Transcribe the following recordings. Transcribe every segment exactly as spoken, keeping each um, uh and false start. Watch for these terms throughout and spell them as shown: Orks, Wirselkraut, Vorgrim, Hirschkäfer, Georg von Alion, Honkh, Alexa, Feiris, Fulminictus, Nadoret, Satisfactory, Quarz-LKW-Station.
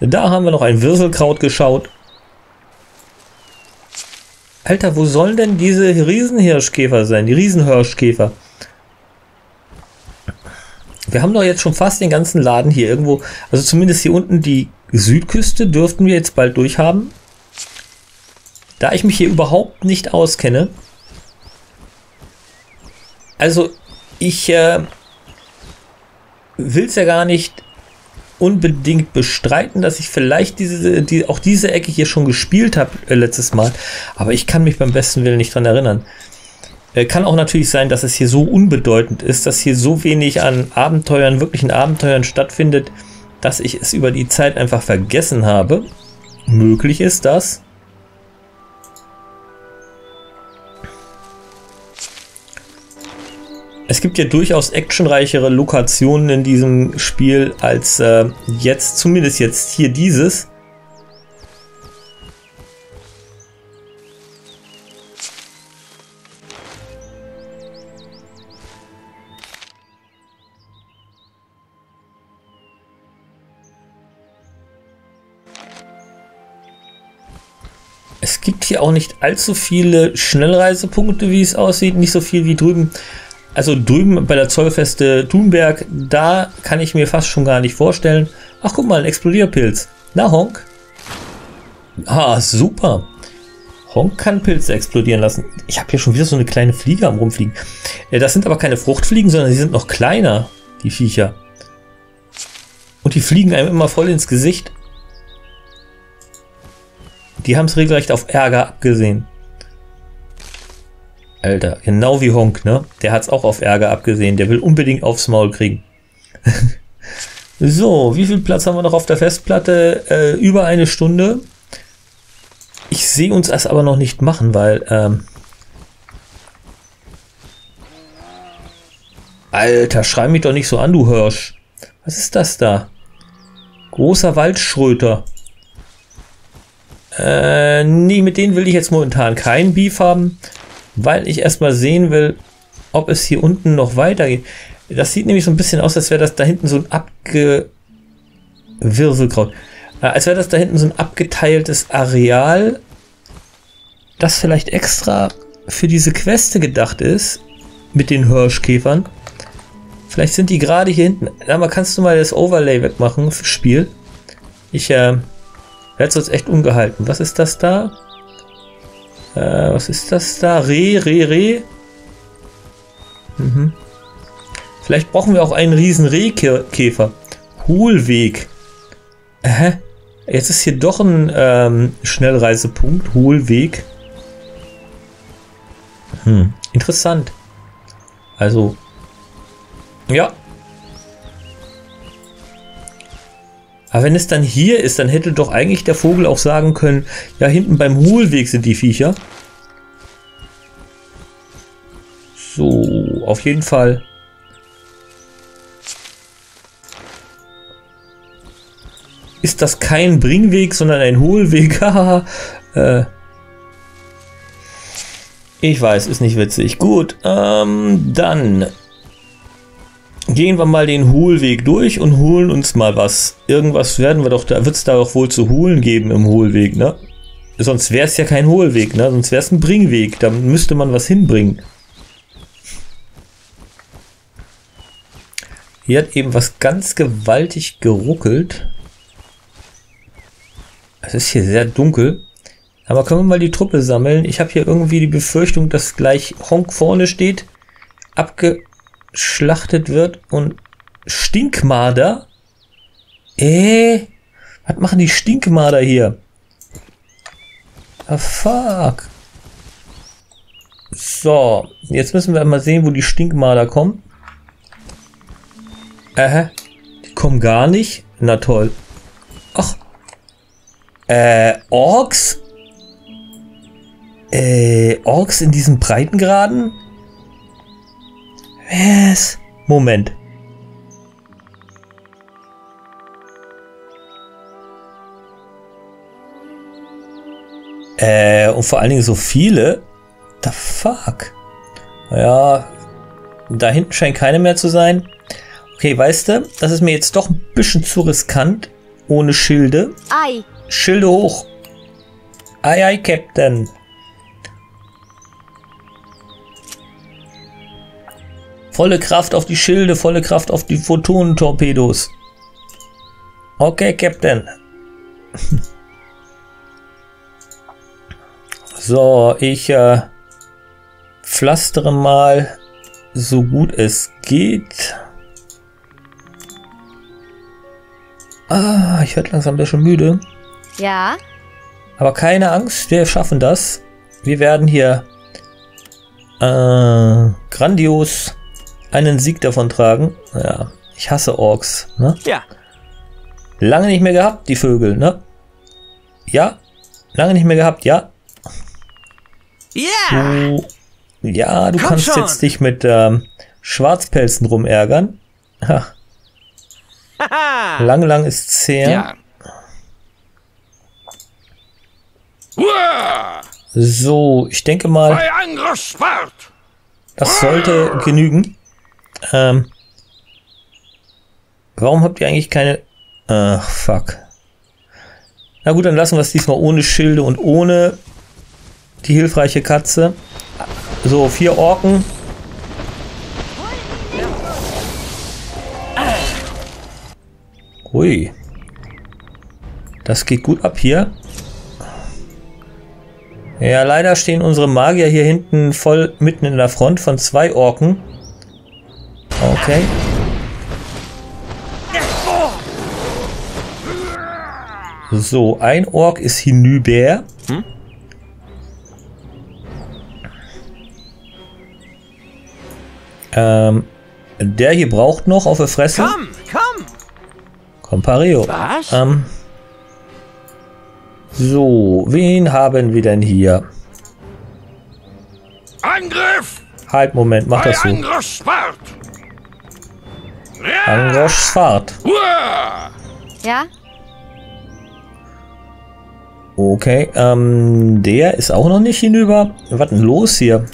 Da haben wir noch ein Wirselkraut geschaut. Alter, wo sollen denn diese Riesenhirschkäfer sein? Die Riesenhirschkäfer. Wir haben doch jetzt schon fast den ganzen Laden hier irgendwo. Also zumindest hier unten die Südküste dürften wir jetzt bald durchhaben. Da ich mich hier überhaupt nicht auskenne. Also ich äh, will es ja gar nicht unbedingt bestreiten, dass ich vielleicht diese, die, auch diese Ecke hier schon gespielt habe äh, letztes Mal, aber ich kann mich beim besten Willen nicht dran erinnern. Äh, kann auch natürlich sein, dass es hier so unbedeutend ist, dass hier so wenig an Abenteuern, wirklichen Abenteuern stattfindet, dass ich es über die Zeit einfach vergessen habe. Möglich ist das. Es gibt ja durchaus actionreichere Lokationen in diesem Spiel als äh, jetzt, zumindest jetzt hier dieses. Es gibt hier auch nicht allzu viele Schnellreisepunkte, wie es aussieht, nicht so viel wie drüben. Also drüben bei der Zollfeste Thunberg, da kann ich mir fast schon gar nicht vorstellen. Ach, guck mal, ein Explodierpilz. Na, Honk? Ah, super. Honk kann Pilze explodieren lassen. Ich habe hier schon wieder so eine kleine Fliege am Rumfliegen. Das sind aber keine Fruchtfliegen, sondern sie sind noch kleiner, die Viecher. Und die fliegen einem immer voll ins Gesicht. Die haben es regelrecht auf Ärger abgesehen. Alter, genau wie Honk, ne? Der hat's auch auf Ärger abgesehen. Der will unbedingt aufs Maul kriegen. So, wie viel Platz haben wir noch auf der Festplatte? Äh, über eine Stunde. Ich sehe uns das aber noch nicht machen, weil... Ähm Alter, schrei mich doch nicht so an, du Hirsch. Was ist das da? Großer Waldschröter. Äh, nee, mit denen will ich jetzt momentan keinen Beef haben. Weil ich erstmal sehen will, ob es hier unten noch weitergeht. Das sieht nämlich so ein bisschen aus, als wäre das da hinten so ein Abgewirselkraut. Äh, als wäre das da hinten so ein abgeteiltes Areal, das vielleicht extra für diese Queste gedacht ist, mit den Hirschkäfern. Vielleicht sind die gerade hier hinten. Aber kannst du mal das Overlay wegmachen fürs Spiel? Ich äh, werde sonst echt ungehalten. Was ist das da? Äh, was ist das da? Reh, Reh, Reh. Mhm. Vielleicht brauchen wir auch einen riesen Rehkäfer. Hohlweg. Hä? Jetzt ist hier doch ein ähm, Schnellreisepunkt. Hohlweg. Hm. Interessant. Also. Ja. Aber wenn es dann hier ist, dann hätte doch eigentlich der Vogel auch sagen können, ja, hinten beim Hohlweg sind die Viecher. So, auf jeden Fall. Ist das kein Bringweg, sondern ein Hohlweg? äh, ich weiß, ist nicht witzig. Gut, ähm, dann... Gehen wir mal den Hohlweg durch und holen uns mal was. Irgendwas werden wir doch, da wird es da doch wohl zu holen geben im Hohlweg, ne? Sonst wäre es ja kein Hohlweg, ne? Sonst wäre es ein Bringweg, da müsste man was hinbringen. Hier hat eben was ganz gewaltig geruckelt. Es ist hier sehr dunkel. Aber können wir mal die Truppe sammeln? Ich habe hier irgendwie die Befürchtung, dass gleich Honk vorne steht. Abge... schlachtet wird und Stinkmarder? Äh? Was machen die Stinkmarder hier? Ah, fuck. So, jetzt müssen wir mal sehen, wo die Stinkmarder kommen. Äh, die kommen gar nicht? Na toll. Ach. Äh, Orks? Äh, Orks in diesen Breitengraden? Yes. Moment. Äh, und vor allen Dingen so viele? The fuck? Ja, da hinten scheint keine mehr zu sein. Okay, weißt du, das ist mir jetzt doch ein bisschen zu riskant. ohne Schilde. Ei. Schilde hoch. Ei, ei, Captain. Volle Kraft auf die Schilde, volle Kraft auf die Photonentorpedos. Okay, Captain. So, ich äh, pflastere mal so gut es geht. Ah, ich werde langsam ein bisschen müde. Ja. Aber keine Angst, wir schaffen das. Wir werden hier äh, grandios einen Sieg davon tragen. Ja, ich hasse Orks. Ne? Ja. Lange nicht mehr gehabt, die Vögel, ne? Ja. Lange nicht mehr gehabt, ja. Yeah. Du, ja, du Komm kannst schon. jetzt dich mit ähm, Schwarzpelzen rumärgern. Ha. Lang, lang ist zehn. Ja. So, ich denke mal, das sollte genügen. Ähm, warum habt ihr eigentlich keine... Ach, fuck. Na gut, dann lassen wir es diesmal ohne Schilde und ohne die hilfreiche Katze. So, vier Orken. Ui. Das geht gut ab hier. Ja, leider stehen unsere Magier hier hinten voll mitten in der Front von zwei Orken. Okay. So, ein Ork ist hinüber. Hm? Ähm, der hier braucht noch auf der Fresse. Komm, komm! Komm, Pareo. Was? Ähm, so, wen haben wir denn hier? Angriff! Halt, Moment, mach das so. Angriffsfahrt! Ja! Angriffsfahrt. Ja? Okay, ähm, der ist auch noch nicht hinüber. Was denn los hier?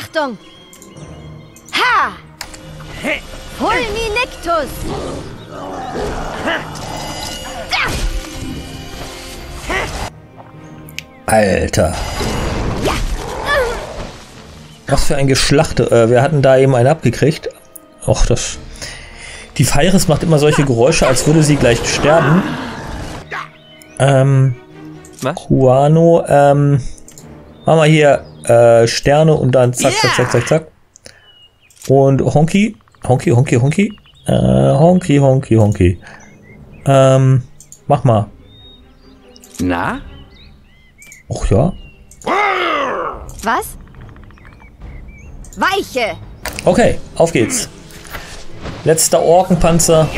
Achtung! Ha! Fulminictus! Alter! Was für ein Geschlachte. Äh, wir hatten da eben einen abgekriegt. Och, das... Die Feiris macht immer solche Geräusche, als würde sie gleich sterben. Ähm, Juano, ähm, machen wir hier äh, Sterne und dann zack, zack, zack, zack, zack. Und Honky, Honky, Honky, Honky, äh, Honky, Honky, Honky. Ähm, mach mal. Na? Och ja. Was? Weiche! Okay, auf geht's. Letzter Orkenpanzer.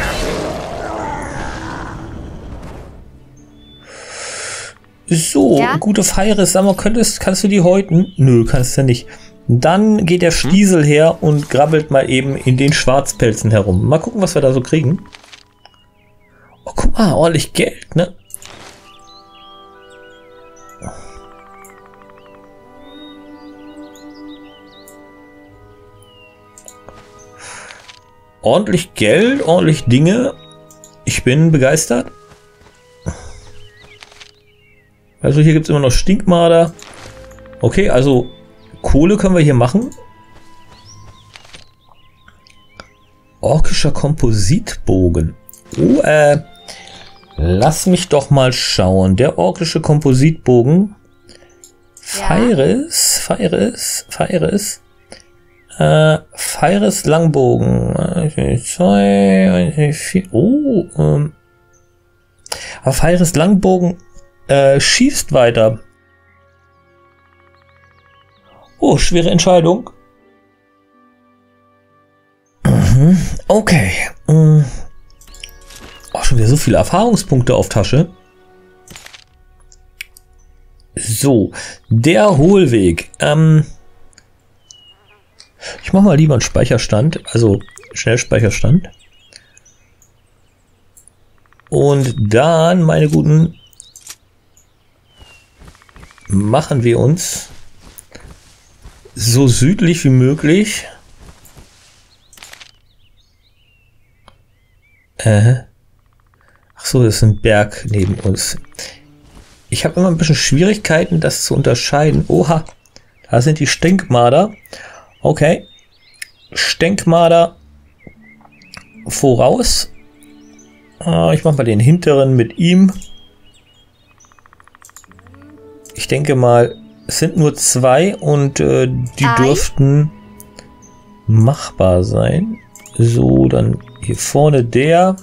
So, ja? Gute Feiris, sag mal, könntest, kannst du die häuten? Nö, kannst du nicht. Dann geht der Stiesel her und grabbelt mal eben in den Schwarzpelzen herum. Mal gucken, was wir da so kriegen. Oh, guck mal, ordentlich Geld, ne? Ordentlich Geld, ordentlich Dinge. Ich bin begeistert. Also hier gibt es immer noch Stinkmarder. Okay, also Kohle können wir hier machen. Orkischer Kompositbogen. Oh, äh, lass mich doch mal schauen. Der orkische Kompositbogen. Ja. Feiris, Feiris, Feiris. Äh, Feiris Langbogen. zwei, vier. Oh, ähm. Aber Feiris Langbogen äh, schießt weiter. Oh, schwere Entscheidung. Mhm. Okay. Mhm. Oh, schon wieder so viele Erfahrungspunkte auf Tasche. So, der Hohlweg. Ähm. Ich mache mal lieber einen Speicherstand, also Schnellspeicherstand. Und dann, meine Guten, machen wir uns so südlich wie möglich Äh. Ach so, das ist ein Berg neben uns. Ich habe immer ein bisschen Schwierigkeiten, das zu unterscheiden. Oha, da sind die Stinkmarder. Okay. Stinkmarder voraus. Äh, ich mache mal den hinteren mit ihm. Ich denke mal, es sind nur zwei und äh, die Hi. dürften machbar sein. So, dann hier vorne der.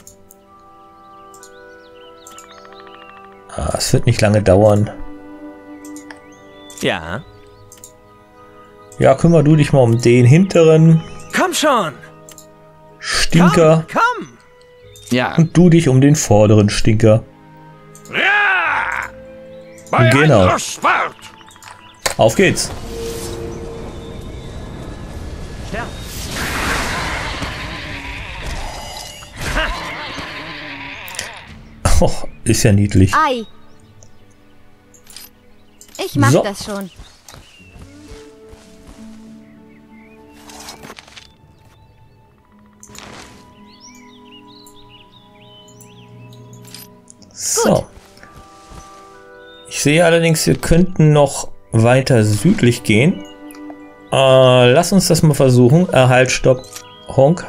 Ah, es wird nicht lange dauern. Ja. Ja, kümmere du dich mal um den hinteren. Komm schon! Stinker. Komm, komm. Ja. Und du dich um den vorderen Stinker. Ja! Bei genau. Auf geht's. Stern. Oh, ist ja niedlich. Ei. Ich mach so. das schon. So. Gut. Ich sehe allerdings, wir könnten noch weiter südlich gehen. Äh, lass uns das mal versuchen. Äh, halt, stopp. Honk.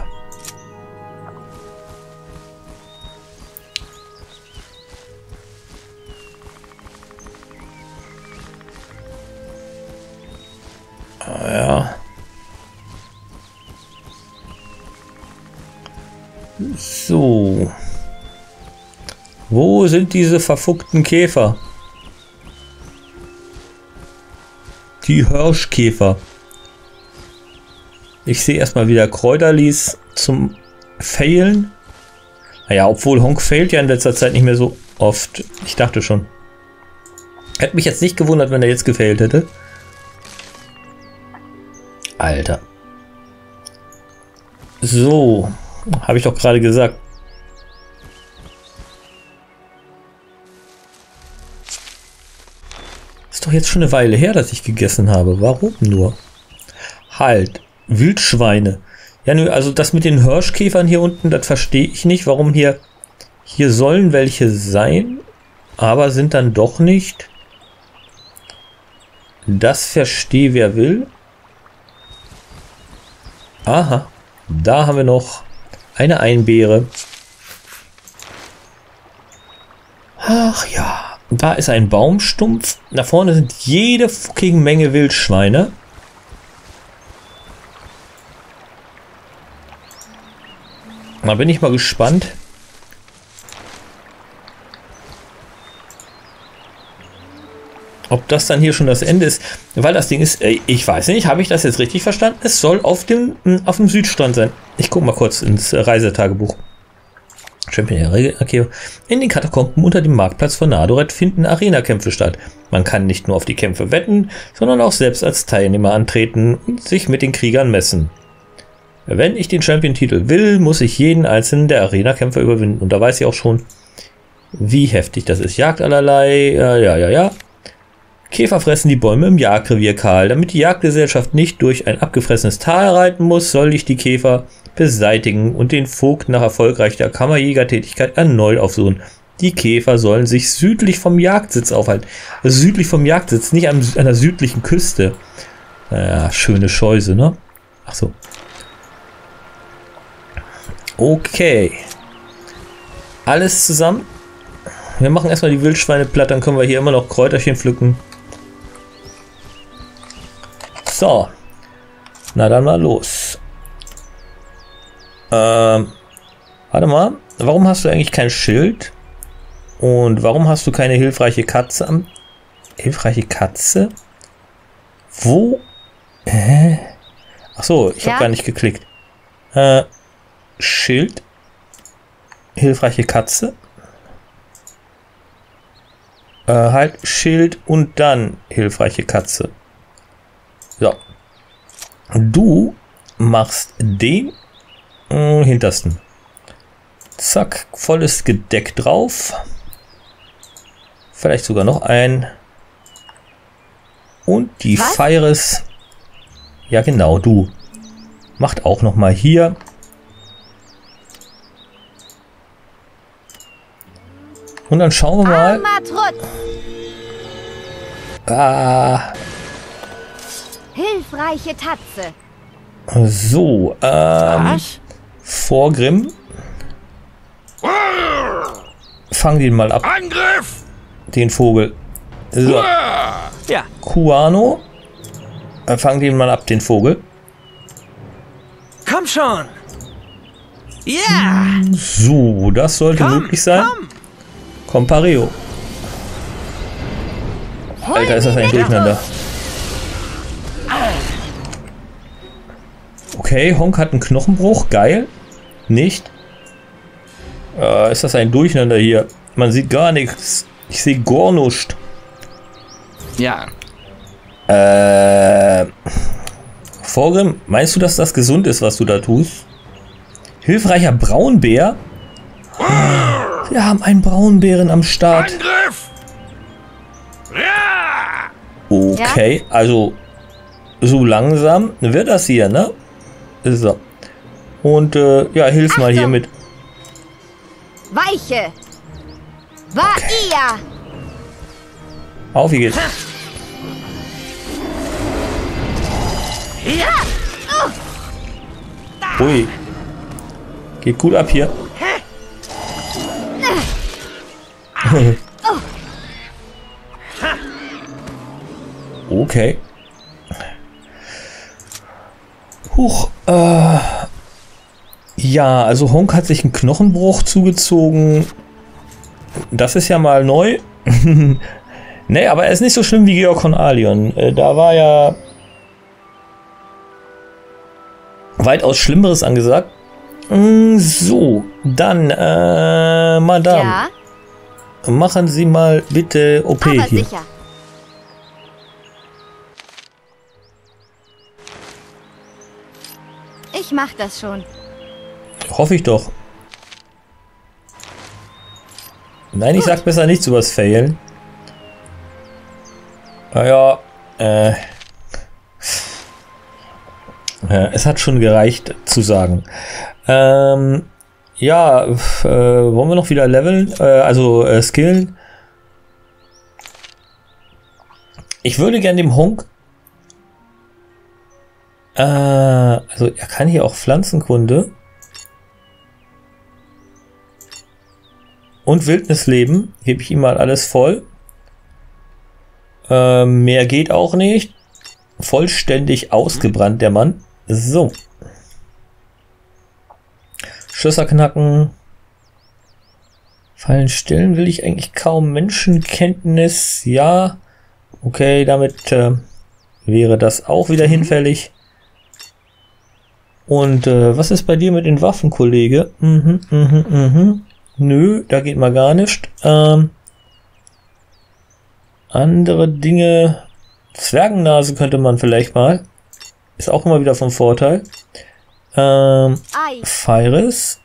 Ja. So. Wo sind diese verfuckten Käfer? Die Hirschkäfer. Ich sehe erstmal wieder Kräuterlis zum Failen. Naja, obwohl Honk failt ja in letzter Zeit nicht mehr so oft. Ich dachte schon. Hätte mich jetzt nicht gewundert, wenn er jetzt gefailt hätte. Alter. So. Habe ich doch gerade gesagt. Ist doch jetzt schon eine Weile her, dass ich gegessen habe. Warum nur? Halt. Wildschweine. Ja, also das mit den Hirschkäfern hier unten, das verstehe ich nicht. Warum hier... Hier sollen welche sein, aber sind dann doch nicht. Das verstehe wer will. Aha, da haben wir noch eine Einbeere. Ach ja, da ist ein Baumstumpf. Da vorne sind jede fucking Menge Wildschweine. Da bin ich mal gespannt. Ob das dann hier schon das Ende ist, weil das Ding ist, ich weiß nicht, habe ich das jetzt richtig verstanden? Es soll auf dem, auf dem Südstrand sein. Ich gucke mal kurz ins Reisetagebuch. In den Katakomben unter dem Marktplatz von Nadoret finden Arena-Kämpfe statt. Man kann nicht nur auf die Kämpfe wetten, sondern auch selbst als Teilnehmer antreten und sich mit den Kriegern messen. Wenn ich den Champion-Titel will, muss ich jeden einzelnen der Arena-Kämpfer überwinden. Und da weiß ich auch schon, wie heftig das ist. Jagd allerlei, äh, ja, ja, ja. Käfer fressen die Bäume im Jagdrevier kahl. Damit die Jagdgesellschaft nicht durch ein abgefressenes Tal reiten muss, soll ich die Käfer beseitigen und den Vogt nach erfolgreicher Kammerjägertätigkeit erneut aufsuchen. Die Käfer sollen sich südlich vom Jagdsitz aufhalten. Also südlich vom Jagdsitz, nicht an, an der südlichen Küste. Naja, schöne Scheuse, ne? Ach so. Okay. Alles zusammen. Wir machen erstmal die Wildschweine platt, dann können wir hier immer noch Kräuterchen pflücken. So, na dann mal los. Ähm, warte mal, warum hast du eigentlich kein Schild? Und warum hast du keine hilfreiche Katze am... Hilfreiche Katze? Wo? Hä? Ach so, ich ja. habe gar nicht geklickt. Äh, Schild? Hilfreiche Katze? Äh, halt, Schild und dann hilfreiche Katze. So. Du machst den mh, hintersten. Zack, volles Gedeck drauf. Vielleicht sogar noch ein. Und die Feires. Ja genau, du. Macht auch nochmal hier. Und dann schauen wir mal. Ah. Hilfreiche Tatze. So, ähm. Vorgrim. Fang den mal ab. Angriff! Den Vogel. So. Ja. Kuano. Fang den mal ab, den Vogel. Komm schon! Ja! Yeah. So, das sollte komm, möglich sein. Compareo. Alter, ist das ein Durcheinander. Okay, Honk hat einen Knochenbruch. Geil. Nicht. Äh, ist das ein Durcheinander hier? Man sieht gar nichts. Ich sehe gar nichts. Ja. Äh. Vorgrim, meinst du, dass das gesund ist, was du da tust? Hilfreicher Braunbär? Wir haben einen Braunbären am Start. Okay, also so langsam wird das hier, ne? So. Und äh, ja, hilf Achtung. Mal hier mit. Weiche. War okay. Ihr. Auf wie geht's. Ha. Ja. Ui. Geht gut ab hier. Okay. Huch. Äh, ja, also Honk hat sich einen Knochenbruch zugezogen. Das ist ja mal neu. Nee, aber er ist nicht so schlimm wie Georg von Alion. Äh, da war ja weitaus Schlimmeres angesagt. Mm, so, dann, äh, Madame. Ja? Machen Sie mal bitte O P aber hier. Sicher. Ich mach das schon. Hoffe ich doch. Nein, gut. Ich sag besser nichts übers Failen. Naja, äh, äh. Es hat schon gereicht zu sagen. Ähm. Ja, äh, wollen wir noch wieder leveln? Äh, also äh, skillen? Ich würde gern dem Honk... Äh, also er kann hier auch Pflanzenkunde. Und Wildnisleben. Hebe ich ihm mal alles voll. Äh, mehr geht auch nicht. Vollständig ausgebrannt, der Mann. So. Schlösser knacken. Fallen stellen will ich eigentlich kaum. Menschenkenntnis, ja. Okay, damit äh, wäre das auch wieder hinfällig. Und äh, was ist bei dir mit den Waffen, Kollege? Mhm, mhm, mhm. Nö, da geht mal gar nicht. Ähm, andere Dinge. Zwergennase könnte man vielleicht mal. Ist auch immer wieder vom Vorteil. Ähm, Fires.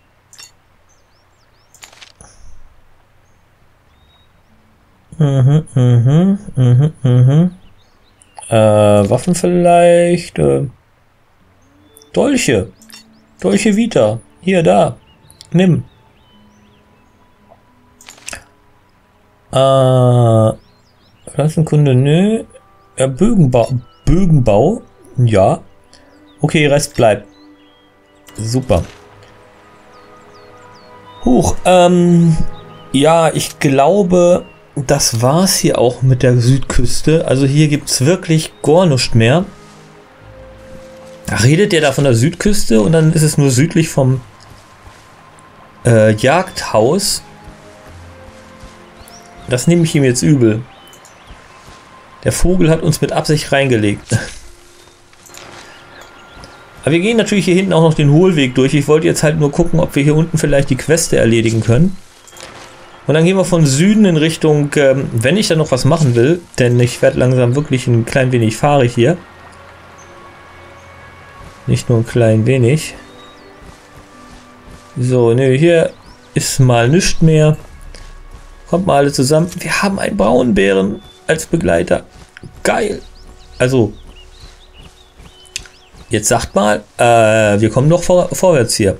Mhm, mhm, mhm, mhm. Äh, Waffen vielleicht. Äh, Dolche. Dolche Vita. Hier, da. Nimm. Äh, Pflanzenkunde, nö. Ja, Bögenbau. Bögenbau. Ja. Okay, Rest bleibt. Super. Huch, ähm, ja, ich glaube, das war's hier auch mit der Südküste. Also hier gibt's wirklich gar nichts mehr. Redet der da von der Südküste und dann ist es nur südlich vom äh, Jagdhaus. Das nehme ich ihm jetzt übel. Der Vogel hat uns mit Absicht reingelegt. Aber wir gehen natürlich hier hinten auch noch den Hohlweg durch. Ich wollte jetzt halt nur gucken, ob wir hier unten vielleicht die Queste erledigen können. Und dann gehen wir von Süden in Richtung, ähm, wenn ich da noch was machen will, denn ich werde langsam wirklich ein klein wenig fahrig hier. Nicht nur ein klein wenig. So, ne, hier ist mal nichts mehr. Kommt mal alle zusammen. Wir haben einen Braunbären als Begleiter. Geil. Also... Jetzt sagt mal, äh, wir kommen doch vor, vorwärts hier.